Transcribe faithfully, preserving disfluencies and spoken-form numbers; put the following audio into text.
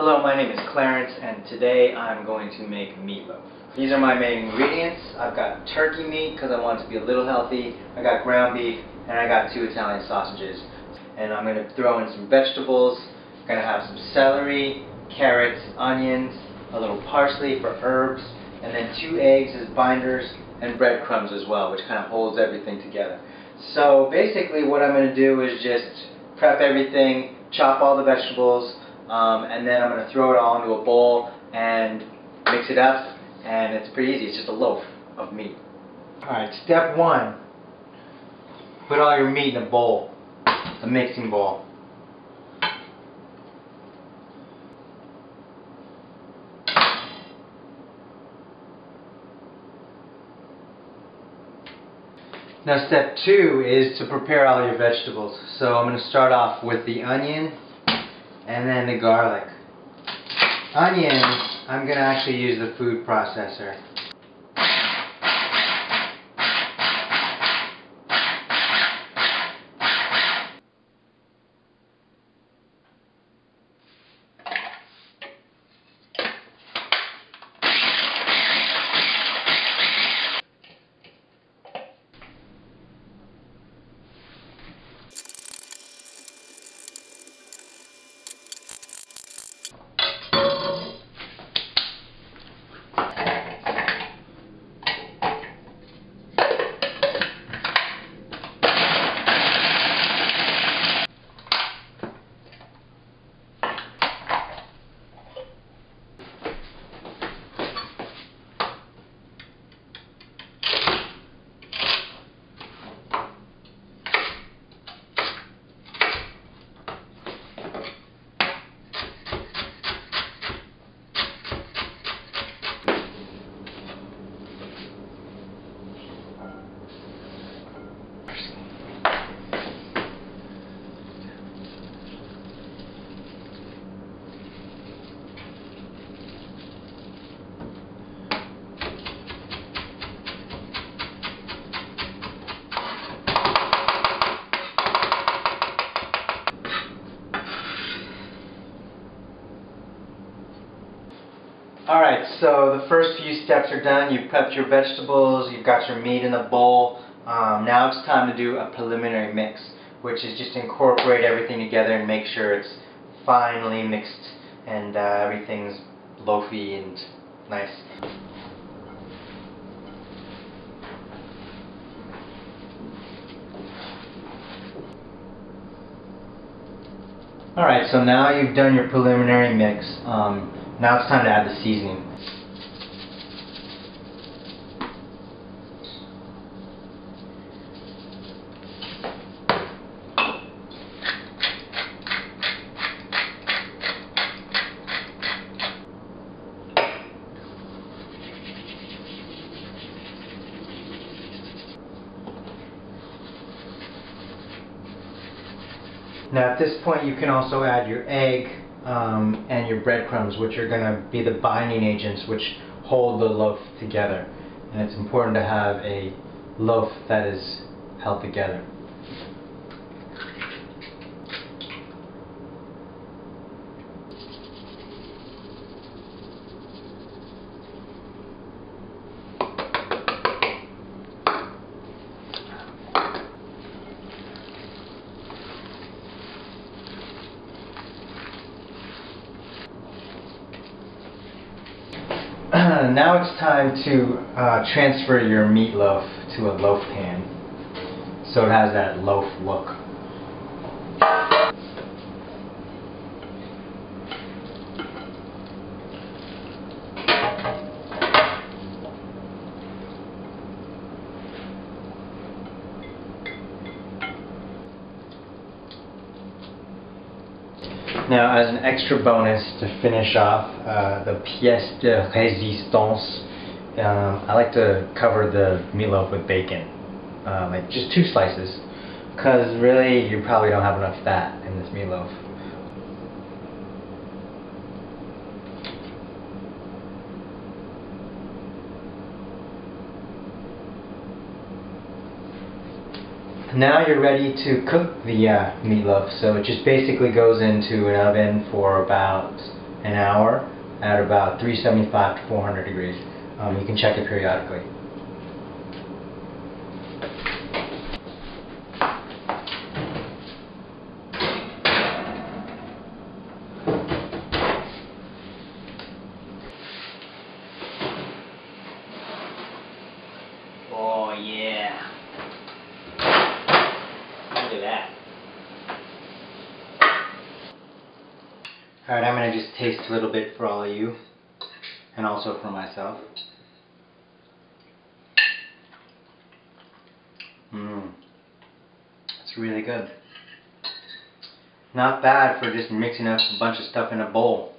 Hello, my name is Clarence, and today I'm going to make meatloaf. These are my main ingredients. I've got turkey meat because I want it to be a little healthy. I got ground beef, and I got two Italian sausages. And I'm going to throw in some vegetables. I'm going to have some celery, carrots, onions, a little parsley for herbs, and then two eggs as binders, and breadcrumbs as well, which kind of holds everything together. So basically what I'm going to do is just prep everything, chop all the vegetables, Um, and then I'm going to throw it all into a bowl and mix it up, and it's pretty easy. It's just a loaf of meat. Alright, step one. Put all your meat in a bowl, a mixing bowl. Now step two is to prepare all your vegetables. So I'm going to start off with the onion. And then the garlic. Onion, I'm going to actually use the food processor. Alright, so the first few steps are done. You've prepped your vegetables, you've got your meat in the bowl. Um, now it's time to do a preliminary mix, which is just incorporate everything together and make sure it's finely mixed and uh, everything's loafy and nice. Alright, so now you've done your preliminary mix. Um, Now it's time to add the seasoning. Now at this point you can also add your egg Um, and your breadcrumbs, which are going to be the binding agents which hold the loaf together. And it's important to have a loaf that is held together. Now it's time to uh, transfer your meatloaf to a loaf pan so it has that loaf look. Now, as an extra bonus to finish off uh, the pièce de résistance, um, I like to cover the meatloaf with bacon, uh, like just two slices, because really you probably don't have enough fat in this meatloaf. Now you're ready to cook the uh, meatloaf, so it just basically goes into an oven for about an hour at about three seventy-five to four hundred degrees. Um, you can check it periodically. Oh yeah, look at that. Alright, I'm going to just taste a little bit for all of you, and also for myself. Mmm, it's really good. Not bad for just mixing up a bunch of stuff in a bowl.